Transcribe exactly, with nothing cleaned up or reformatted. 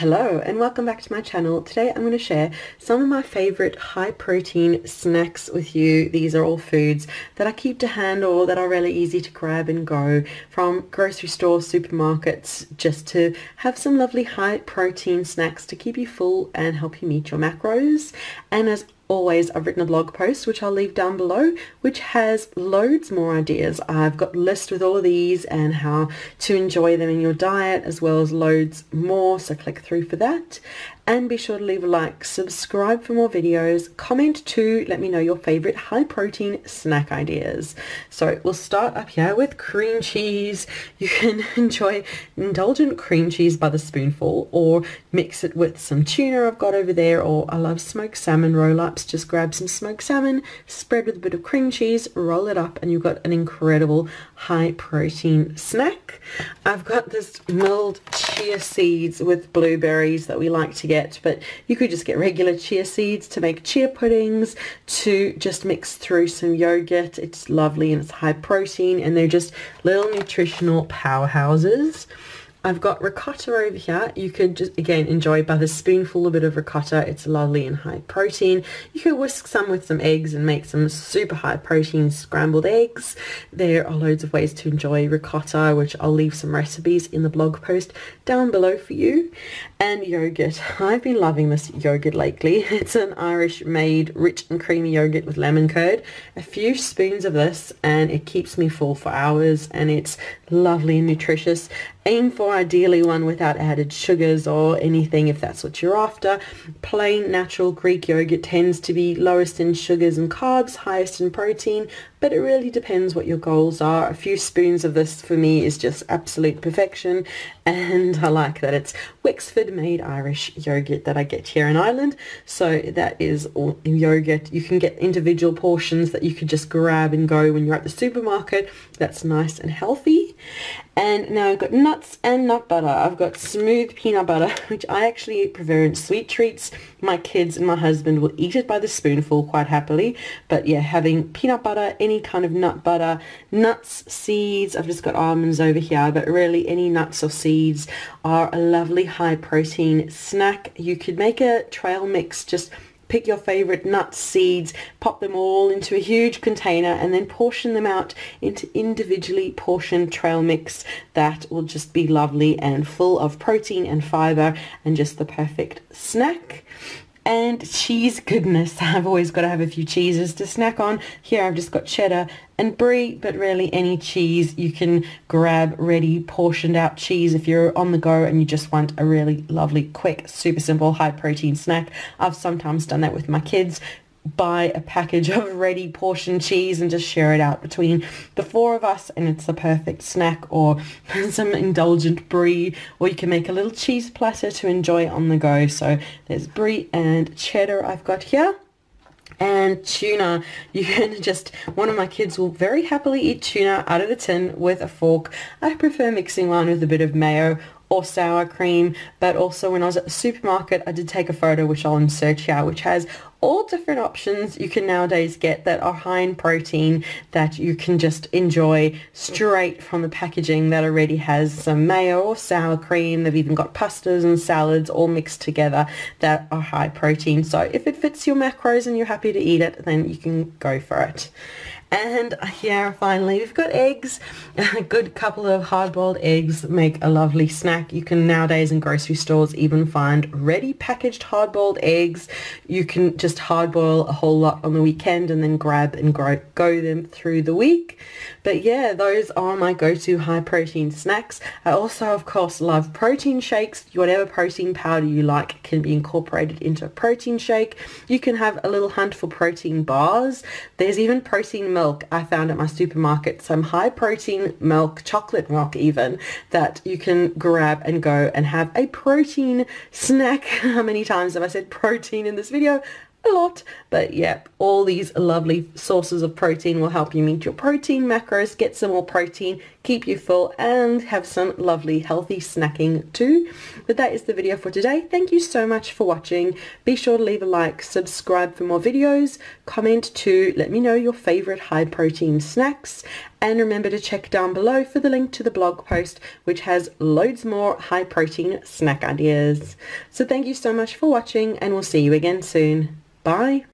Hello and welcome back to my channel. Today I'm going to share some of my favorite high protein snacks with you. These are all foods that I keep to hand or that are really easy to grab and go from grocery stores, supermarkets, just to have some lovely high protein snacks to keep you full and help you meet your macros. And as always, I've written a blog post which I'll leave down below which has loads more ideas. I've got lists with all of these and how to enjoy them in your diet, as well as loads more, so click through for that. And be sure to leave a like, subscribe for more videos, comment too, let me know your favorite high protein snack ideas. So we'll start up here with cream cheese. You can enjoy indulgent cream cheese by the spoonful, or mix it with some tuna I've got over there, or I love smoked salmon roll-ups. Just grab some smoked salmon, spread with a bit of cream cheese, roll it up, and you've got an incredible high protein snack. I've got this milled chia seeds with blueberries that we like to get, but you could just get regular chia seeds to make chia puddings, to just mix through some yogurt. It's lovely and it's high protein and they're just little nutritional powerhouses. I've got ricotta over here. You could just, again, enjoy by the spoonful a bit of ricotta. It's lovely and high protein. You could whisk some with some eggs and make some super high protein scrambled eggs. There are loads of ways to enjoy ricotta, which I'll leave some recipes in the blog post down below for you. And yogurt. I've been loving this yogurt lately. It's an Irish made rich and creamy yogurt with lemon curd. A few spoons of this and it keeps me full for hours, and it's lovely and nutritious. Aim for ideally one without added sugars or anything if that's what you're after. Plain natural Greek yogurt tends to be lowest in sugars and carbs, highest in protein, but it really depends what your goals are. A few spoons of this for me is just absolute perfection, and I like that it's Wexford made Irish yogurt that I get here in Ireland. So that is all yogurt. You can get individual portions that you could just grab and go when you're at the supermarket. That's nice and healthy. And now I've got nuts and nut butter. I've got smooth peanut butter, which I actually prefer in sweet treats. My kids and my husband will eat it by the spoonful quite happily. But yeah, having peanut butter, any kind of nut butter, nuts, seeds. I've just got almonds over here, but really any nuts or seeds are a lovely high protein snack. You could make a trail mix, just pick your favorite nuts, seeds, pop them all into a huge container and then portion them out into individually portioned trail mix. That will just be lovely and full of protein and fiber and just the perfect snack. And cheese, goodness, I've always got to have a few cheeses to snack on. Here I've just got cheddar and brie, but really any cheese. You can grab ready portioned out cheese if you're on the go and you just want a really lovely, quick, super simple, high protein snack. I've sometimes done that with my kids. Buy a package of ready portioned cheese and just share it out between the four of us and it's the perfect snack, or some indulgent brie, or you can make a little cheese platter to enjoy on the go. So there's brie and cheddar I've got here. And tuna, you can just, one of my kids will very happily eat tuna out of the tin with a fork. I prefer mixing one with a bit of mayo or sour cream, but also when I was at the supermarket I did take a photo which I'll insert here, which has all different options you can nowadays get that are high in protein that you can just enjoy straight from the packaging that already has some mayo or sour cream. They've even got pastas and salads all mixed together that are high protein. So if it fits your macros and you're happy to eat it, then you can go for it. And yeah, finally we've got eggs. A good couple of hard-boiled eggs make a lovely snack. You can nowadays in grocery stores even find ready packaged hard-boiled eggs. You can just hard-boil a whole lot on the weekend and then grab and go, go them through the week. But yeah, those are my go-to high-protein snacks. I also of course love protein shakes. Whatever protein powder you like can be incorporated into a protein shake. You can have a little hunt for protein bars. There's even protein milk Milk I found at my supermarket, some high protein milk, chocolate milk even, that you can grab and go and have a protein snack. How many times have I said protein in this video? A lot. But yeah, all these lovely sources of protein will help you meet your protein macros, get some more protein, keep you full and have some lovely healthy snacking too. But that is the video for today. Thank you so much for watching. Be sure to leave a like, subscribe for more videos, comment too, let me know your favorite high protein snacks, And remember to check down below for the link to the blog post, which has loads more high protein snack ideas. So thank you so much for watching, and we'll see you again soon. Bye.